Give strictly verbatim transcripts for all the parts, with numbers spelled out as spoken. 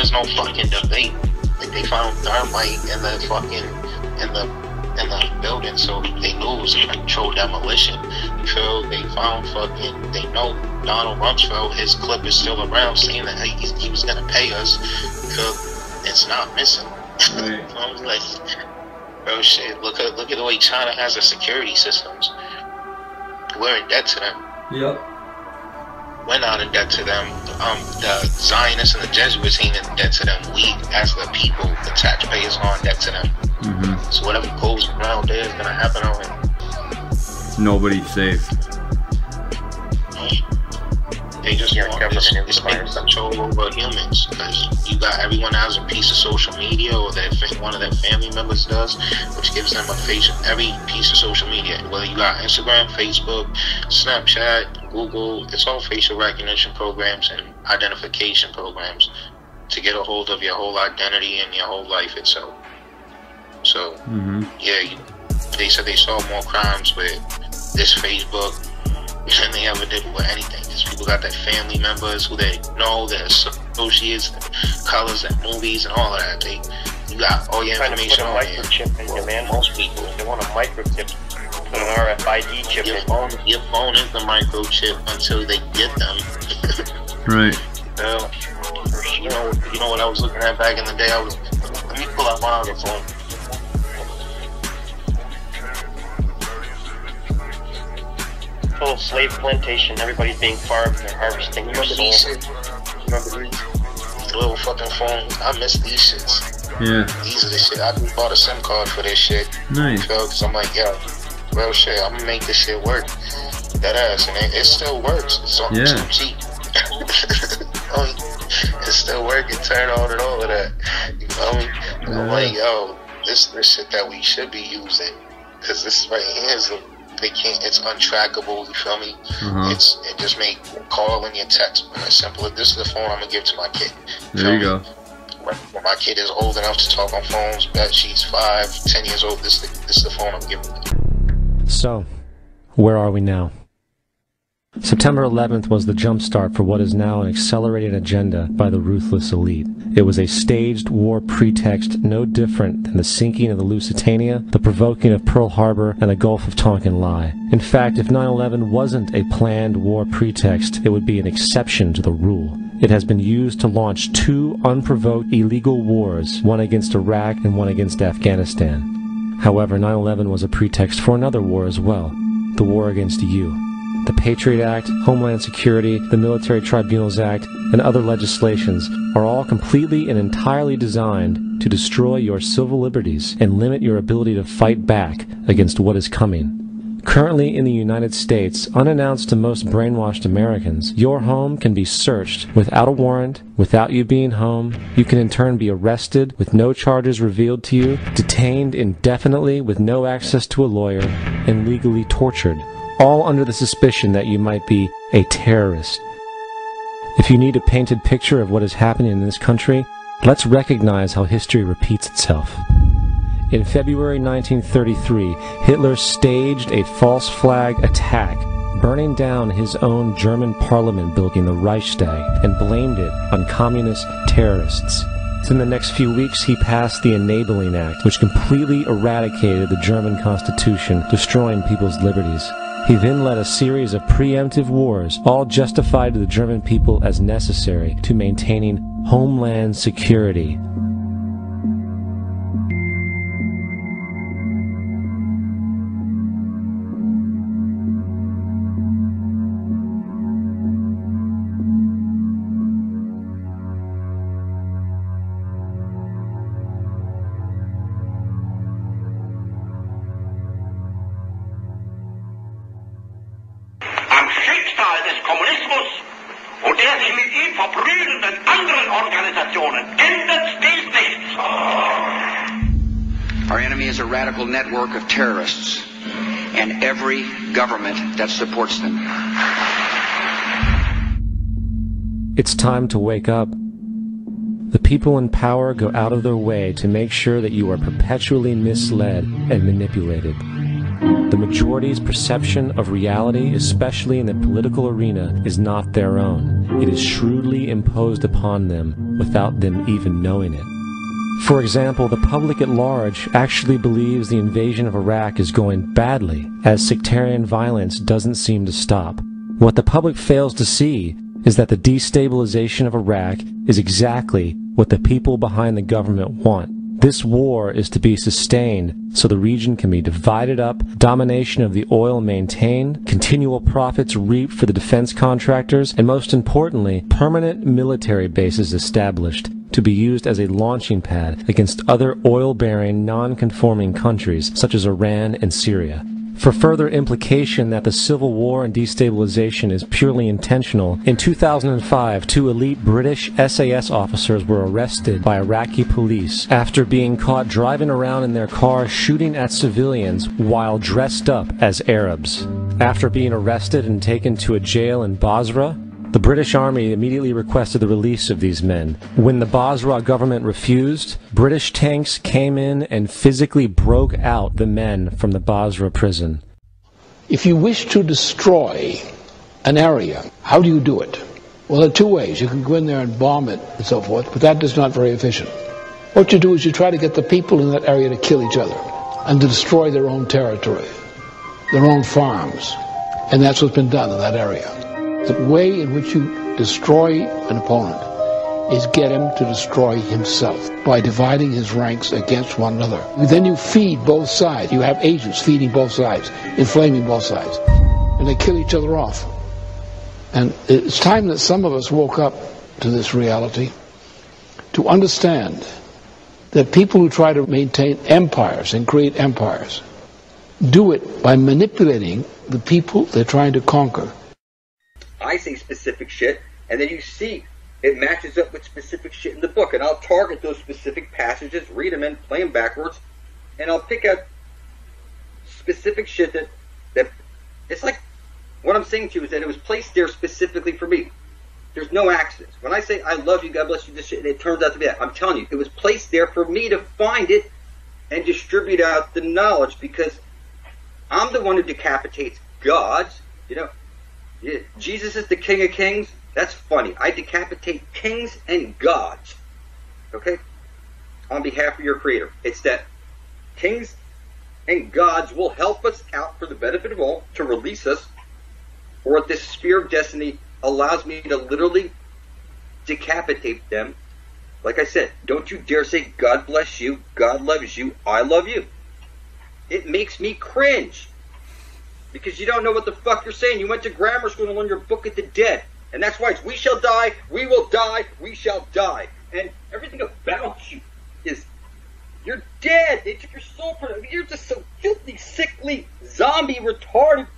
is no fucking debate. Like, they found dynamite in the fucking in the in the building, so they knew it was a controlled demolition. You feel? They found fucking. They know Donald Rumsfeld. His clip is still around, saying that he, he was gonna pay us. You feel? It's not missing. Right. I was like, bro, shit. Look at look at the way China has their security systems. We're in debt to them. Yep. We're not in debt to them. Um, the Zionists and the Jesuits ain't in debt to them. We, as the people, the taxpayers, are in debt to them. Mm-hmm. So whatever goes around there is gonna happen already. Nobody's safe. They just want government and inspires control over humans. Because you got everyone has a piece of social media, or that one of their family members does, which gives them a face. Every piece of social media, whether you got Instagram, Facebook, Snapchat, Google, it's all facial recognition programs and identification programs to get a hold of your whole identity and your whole life itself. So, mm-hmm. yeah, you, they said they saw more crimes with this Facebook than they ever did with anything. Because people got their family members who they know, their associates, colors, and movies, and all of that. They, you got all your information on there. Trying to put a microchip in your man. Most people, they want a microchip, put an R F I D chip in your phone. Your phone is the microchip until they get them. Right. So, you know, you know what I was looking at back in the day. I was let me pull out my other phone. Full of slave plantation, everybody's being farmed, they're harvesting your soul. Remember these little fucking phones? I miss these shits. Yeah. These are the shit. I just bought a SIM card for this shit. Nice. Because I'm like, yo, real shit, I'm gonna make this shit work. That ass, and it, it still works. It's on, yeah. It's so cheap. It's still working, turn on and all of that. You know me? Yeah. I'm like, yo, this is the shit that we should be using. Because this right here is a They can't. It's untrackable. You feel me? Uh-huh. It's it just make calling and text simple. This is the phone I'm gonna give to my kid. You there you me? Go. When, when my kid is old enough to talk on phones, bet she's five, ten years old. This is the, this is the phone I'm giving. So, where are we now? September eleventh was the jumpstart for what is now an accelerated agenda by the ruthless elite. It was a staged war pretext no different than the sinking of the Lusitania, the provoking of Pearl Harbor, and the Gulf of Tonkin lie. In fact, if nine eleven wasn't a planned war pretext, it would be an exception to the rule. It has been used to launch two unprovoked illegal wars, one against Iraq and one against Afghanistan. However, nine eleven was a pretext for another war as well, the war against you. The Patriot Act, Homeland Security, the Military Tribunals Act, and other legislations are all completely and entirely designed to destroy your civil liberties and limit your ability to fight back against what is coming. Currently in the United States, unannounced to most brainwashed Americans, your home can be searched without a warrant, without you being home. You can in turn be arrested with no charges revealed to you, detained indefinitely with no access to a lawyer, and legally tortured. All under the suspicion that you might be a terrorist. If you need a painted picture of what is happening in this country, let's recognize how history repeats itself. In February nineteen thirty-three, Hitler staged a false flag attack, burning down his own German parliament building, the Reichstag, and blamed it on communist terrorists. In the next few weeks, he passed the Enabling Act, which completely eradicated the German constitution, destroying people's liberties. He then led a series of preemptive wars, all justified to the German people as necessary to maintaining homeland security. Network of terrorists and every government that supports them. It's time to wake up. The people in power go out of their way to make sure that you are perpetually misled and manipulated. The majority's perception of reality, especially in the political arena, is not their own. It is shrewdly imposed upon them without them even knowing it. For example, the public at large actually believes the invasion of Iraq is going badly, as sectarian violence doesn't seem to stop. What the public fails to see is that the destabilization of Iraq is exactly what the people behind the government want. This war is to be sustained so the region can be divided up, domination of the oil maintained, continual profits reaped for the defense contractors, and most importantly, permanent military bases established to be used as a launching pad against other oil-bearing, non-conforming countries such as Iran and Syria. For further implication that the civil war and destabilization is purely intentional, in two thousand five, two elite British S A S officers were arrested by Iraqi police after being caught driving around in their car shooting at civilians while dressed up as Arabs. After being arrested and taken to a jail in Basra, the British Army immediately requested the release of these men. When the Basra government refused, British tanks came in and physically broke out the men from the Basra prison. If you wish to destroy an area, how do you do it? Well, there are two ways. You can go in there and bomb it and so forth, but that is not very efficient. What you do is you try to get the people in that area to kill each other and to destroy their own territory, their own farms, and that's what's been done in that area. The way in which you destroy an opponent is get him to destroy himself by dividing his ranks against one another. Then you feed both sides. You have agents feeding both sides, inflaming both sides, and they kill each other off. And it's time that some of us woke up to this reality, to understand that people who try to maintain empires and create empires do it by manipulating the people they're trying to conquer. I say specific shit, and then you see it matches up with specific shit in the book, and I'll target those specific passages, read them in, play them backwards, and I'll pick out specific shit that, that it's like what I'm saying to you is that it was placed there specifically for me. There's no accidents. When I say I love you, God bless you, this shit, and it turns out to be that, I'm telling you, it was placed there for me to find it and distribute out the knowledge, because I'm the one who decapitates gods, you know. Yeah. Jesus is the King of Kings. That's funny. I decapitate kings and gods. Okay? On behalf of your Creator. It's that kings and gods will help us out for the benefit of all to release us, or this spear of destiny allows me to literally decapitate them. Like I said, don't you dare say, God bless you, God loves you, I love you. It makes me cringe. Because you don't know what the fuck you're saying. You went to grammar school and learned your book at the dead. And that's why it's we shall die, we will die, we shall die. And everything about you is, you're dead. They took your soul from you. You're just so filthy, sickly, zombie, retarded.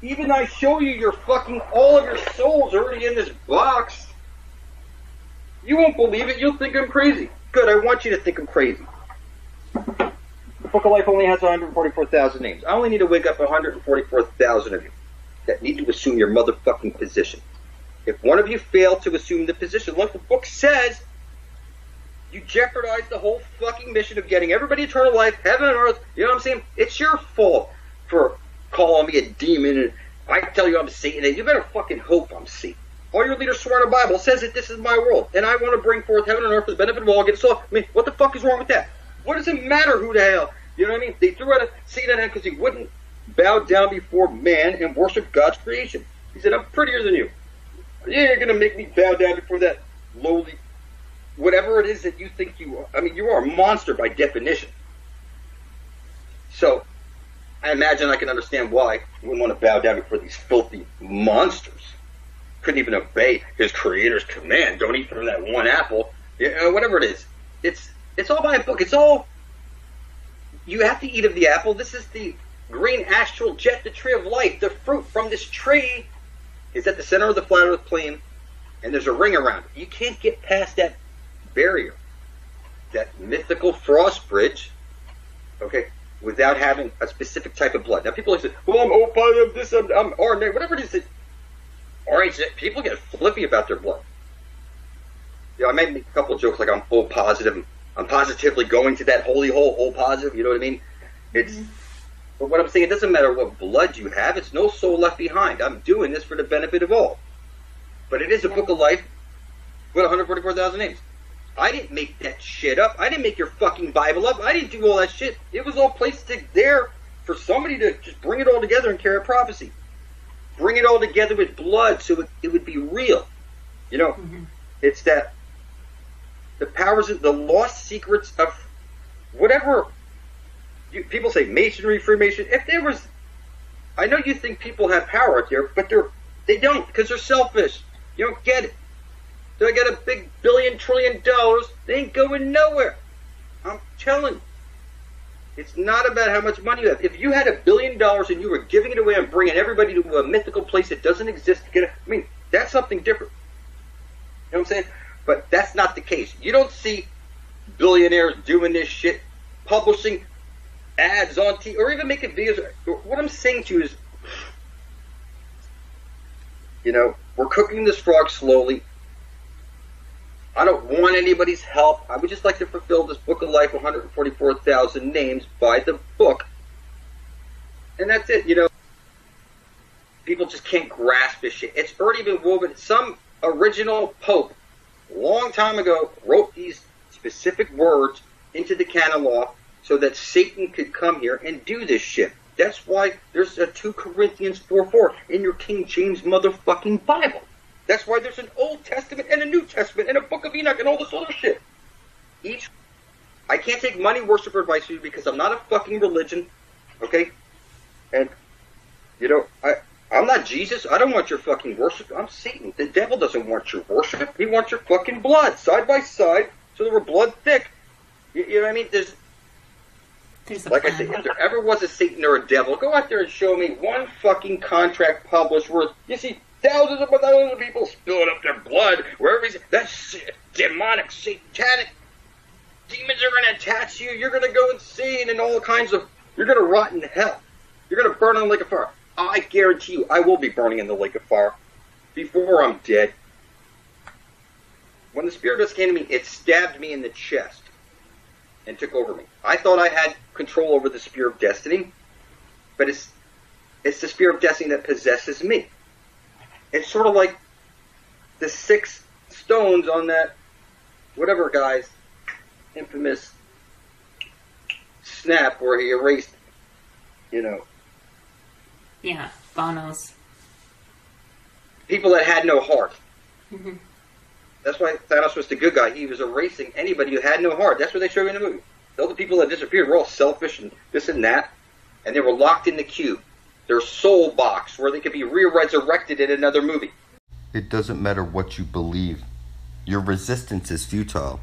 Even I show you your fucking, all of your souls already in this box. You won't believe it. You'll think I'm crazy. Good, I want you to think I'm crazy. Book of Life only has one hundred forty-four thousand names. I only need to wake up one hundred forty-four thousand of you that need to assume your motherfucking position. If one of you fail to assume the position, like the book says, you jeopardize the whole fucking mission of getting everybody eternal life, heaven and earth. You know what I'm saying? It's your fault for calling me a demon and I tell you I'm Satan, and you better fucking hope I'm Satan. All your leaders swear in the Bible says that this is my world and I want to bring forth heaven and earth for the benefit of all. Get so, I mean, what the fuck is wrong with that? What does it matter who the hell? You know what I mean? They threw out Satan because he wouldn't bow down before man and worship God's creation. He said, I'm prettier than you. Yeah, you're going to make me bow down before that lowly, whatever it is that you think you are. I mean, you are a monster by definition. So I imagine I can understand why you wouldn't want to bow down before these filthy monsters. Couldn't even obey his creator's command. Don't eat from that one apple. Yeah, whatever it is. It's, it's all by a book. It's all... You have to eat of the apple. This is the green astral jet, the tree of life. The fruit from this tree is at the center of the flat earth plane, and there's a ring around it. You can't get past that barrier, that mythical frost bridge, okay, without having a specific type of blood. Now, people like say, well, I'm O P A, I'm this, I'm, I'm R N A, whatever it is. That, R H, people get flippy about their blood. You know, I made a couple of jokes like I'm O positive. I'm positively going to that holy hole, all positive, you know what I mean? It's, but what I'm saying, it doesn't matter what blood you have, it's no soul left behind. I'm doing this for the benefit of all. But it is a book of life, We've got one hundred forty-four thousand names. I didn't make that shit up. I didn't make your fucking Bible up. I didn't do all that shit. It was all placed there for somebody to just bring it all together and carry a prophecy. Bring it all together with blood so it, it would be real. You know, mm-hmm. It's that the powers of the lost secrets of whatever you, people say masonry, Freemason. If there was, I know you think people have power out there, but they're, they don't, because they're selfish. You don't get it. So I got a big billion trillion dollars. They ain't going nowhere. I'm telling you. It's not about how much money you have. If you had a billion dollars and you were giving it away and bringing everybody to a mythical place that doesn't exist to get it, I mean, that's something different. You know what I'm saying? But that's not the case. You don't see billionaires doing this shit, publishing ads on T V or even making videos. What I'm saying to you is, you know, we're cooking this frog slowly. I don't want anybody's help. I would just like to fulfill this book of life, one hundred forty-four thousand names by the book. And that's it, you know. People just can't grasp this shit. It's already been woven. Some original pope, a long time ago, wrote these specific words into the canon law so that Satan could come here and do this shit. That's why there's a two Corinthians four four in your King James motherfucking Bible. That's why there's an Old Testament and a New Testament and a Book of Enoch and all this other shit. Each, I can't take money worship advice from you because I'm not a fucking religion, okay? And, you know, I, I'm not Jesus. I don't want your fucking worship. I'm Satan. The devil doesn't want your worship. He wants your fucking blood, side by side, so that we're blood thick. You, you know what I mean? There's, there's like plan. I said, if there ever was a Satan or a devil, go out there and show me one fucking contract published worth, you see, thousands of thousands of people spilling up their blood wherever he's. That's demonic, satanic. Demons are going to attach you. You're going to go insane and all kinds of. You're going to rot in hell. You're going to burn in the lake of fire. I guarantee you, I will be burning in the lake of fire before I'm dead. When the spirit of this came to me, it stabbed me in the chest and took over me. I thought I had control over the spear of destiny, but it's it's the spear of destiny that possesses me. It's sort of like the six stones on that, whatever guy's infamous snap where he erased, you know. Yeah, Bono's. People that had no heart. Mm-hmm. That's why Thanos was the good guy. He was erasing anybody who had no heart. That's what they showed in the movie. All the people that disappeared were all selfish and this and that, and they were locked in the cube. Their soul box, where they could be re-resurrected in another movie. It doesn't matter what you believe. Your resistance is futile.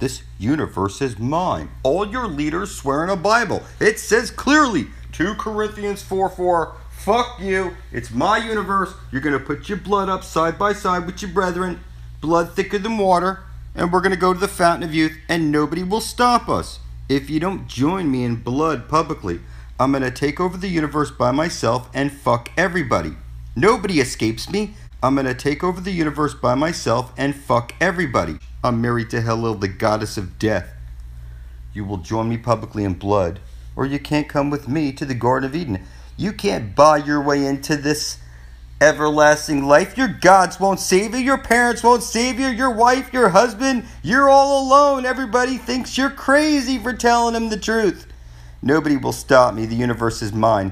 This universe is mine. All your leaders swear in a Bible. It says clearly, two Corinthians four four, fuck you, it's my universe. You're going to put your blood up side by side with your brethren, blood thicker than water, and we're going to go to the fountain of youth, and nobody will stop us. If you don't join me in blood publicly, I'm going to take over the universe by myself and fuck everybody. Nobody escapes me. I'm going to take over the universe by myself and fuck everybody. I'm married to Hellil, the goddess of death. You will join me publicly in blood, or you can't come with me to the Garden of Eden. You can't buy your way into this everlasting life. Your gods won't save you. Your parents won't save you. Your wife, your husband, you're all alone. Everybody thinks you're crazy for telling them the truth. Nobody will stop me. The universe is mine.